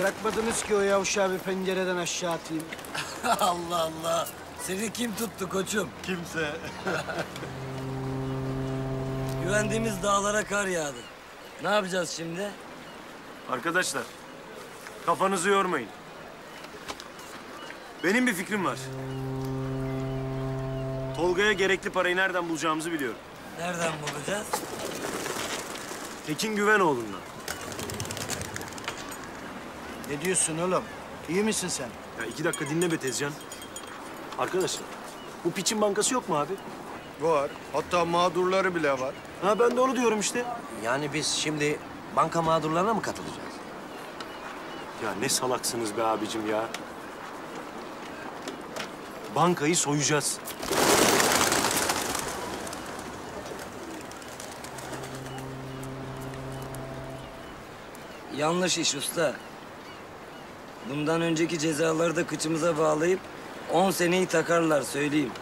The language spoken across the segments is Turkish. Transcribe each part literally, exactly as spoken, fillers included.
Bırakmadınız ki o yavşağı bir pencereden aşağı atayım. Allah Allah! Seni kim tuttu koçum? Kimse. Güvendiğimiz dağlara kar yağdı. Ne yapacağız şimdi? Arkadaşlar, kafanızı yormayın. Benim bir fikrim var. Tolga'ya gerekli parayı nereden bulacağımızı biliyorum. Nereden bulacağız? Tekin Güvenoğlu'ndan. Ne diyorsun oğlum? İyi misin sen? Ya iki dakika dinle be Tezcan. Arkadaşlar, bu piçin bankası yok mu abi? Var. Hatta mağdurları bile var. Ha ben de onu diyorum işte. Yani biz şimdi banka mağdurlarına mı katılacağız? Ya ne salaksınız be abicim ya. Bankayı soyacağız. Yanlış iş usta. Bundan önceki cezaları da kıçımıza bağlayıp on seneyi takarlar söyleyeyim.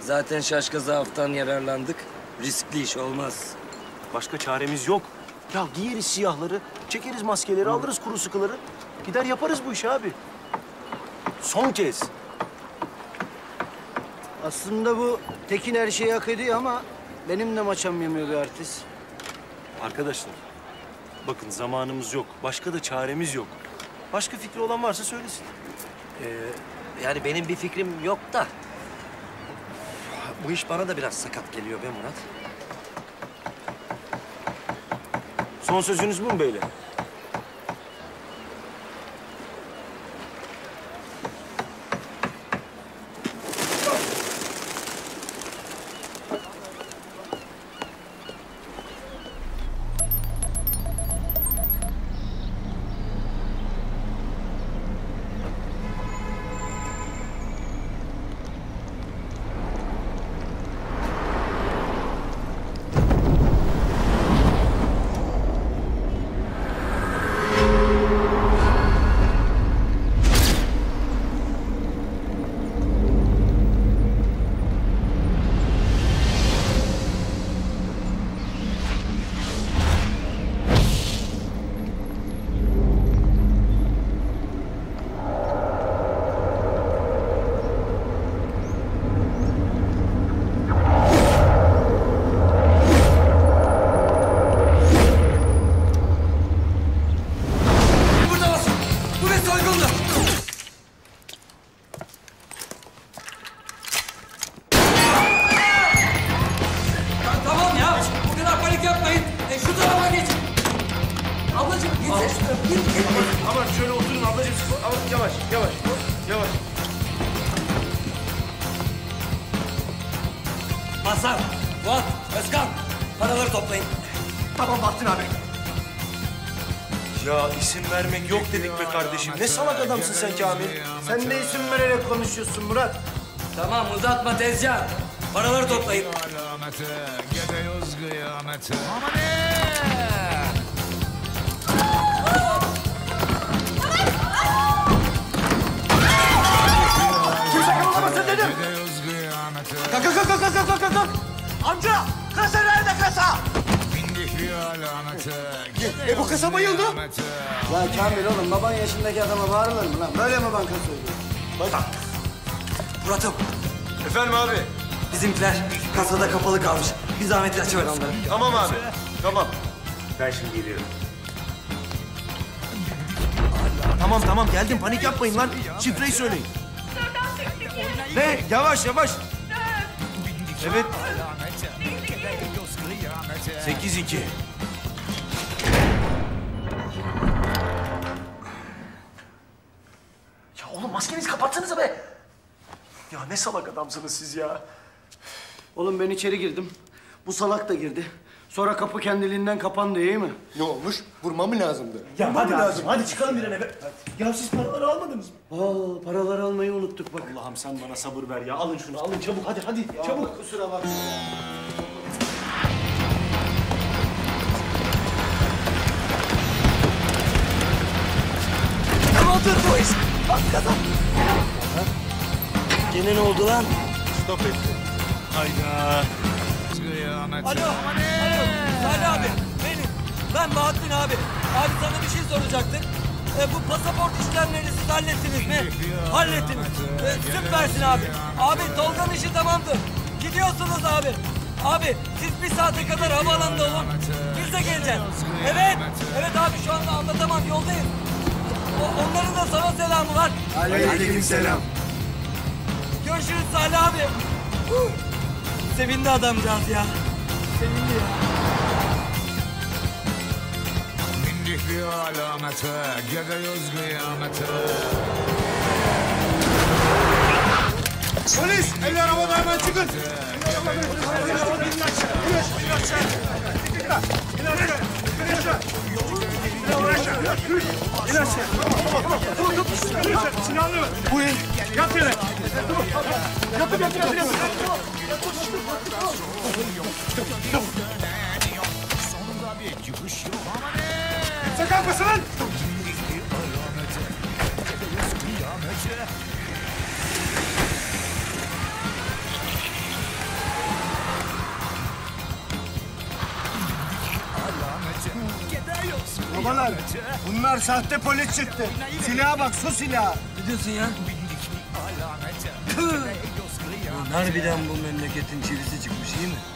Zaten şaşka zaaftan yararlandık. Riskli iş olmaz. Başka çaremiz yok. Ya giyeriz siyahları, çekeriz maskeleri, alırız kuru sıkıları. Gider yaparız bu işi abi. Son kez. Aslında bu Tekin her şeyi hak ediyor ama benim de maçam yemiyordu artist. Arkadaşlar, bakın zamanımız yok. Başka da çaremiz yok. Başka fikri olan varsa söylesin. Ee, yani benim bir fikrim yok da... Bu iş bana da biraz sakat geliyor be Murat. Son sözünüz bu mu beyler? Vermek yok dedik be kardeşim. Ne salak adamsın sen Kamil. Sen de isim vererek konuşuyorsun Murat. Tamam uzatma Tezcan. Paraları toplayın. Kimse kımıldamasın dedim. Kalk kalk kalk kalk kalk kalk kalk. Amca kasa nerede kasa? E bu kasa bayıldı. Lan Kamil oğlum, baban yaşındaki adama bağırılır mı lan? Böyle mi banka soyuyor? Bak. Murat'ım. Efendim abi? Bizimkiler kasada kapalı kalmış. Bir zahmetli açıver onları. Tamam abi, tamam. Ben şimdi geliyorum. Tamam tamam geldim, panik yapmayın lan. Şifreyi söyleyin. Ne? Yavaş yavaş. Evet. Sekiz iki. Ya oğlum maskenizi kapatsanıza be. Ya ne salak adamsınız siz ya. Oğlum ben içeri girdim. Bu salak da girdi. Sonra kapı kendiliğinden kapandı, iyi mi? Ne olmuş? Vurma mı lazımdı? Ya hadi lazım. lazım. Hadi çıkalım bir an eve. Ya siz paraları almadınız mı? Aa, paraları almayı unuttuk bak. Allah'ım sen bana sabır ver ya. Alın şunu, alın çabuk. Hadi hadi ya, çabuk. Bak, kusura bakma. Dur bu iş. Bak kazan. Gene ne oldu lan? Stop etti. Hayda. Alo. Alo. Salih abi. Benim. Ben Bahattin abi. Abi sana bir şey soracaktık. E, bu pasaport işlemlerini siz hallettiniz mi? Hallettiniz. E, süpersin abi. Abi Tolga'nın işi tamamdır. Gidiyorsunuz abi. Abi siz bir saate kadar havaalanında olun. Biz de geleceğiz. Evet. Evet abi şu anda anlatamam, yoldayız. O, onların da sana selamı var. Aleyküm selam. Görüşürüz Salih abi. Huh. Sevindi adamcağız ya. Sevindi ya. Bir alamete, geliyoruz kıyamete. Polis, el arabadan hemen çıkın. Bu el, yat yere. Yatıp yatıp yatıp yatıp. Sonunda bir yürüyüş yok ama ne? Sakal mısın lan? Babalar, bunlar sahte polis çıktı. Silaha bak, su silahı. Ne diyorsun ya? Harbiden bu memleketin çivisi çıkmış, iyi mi?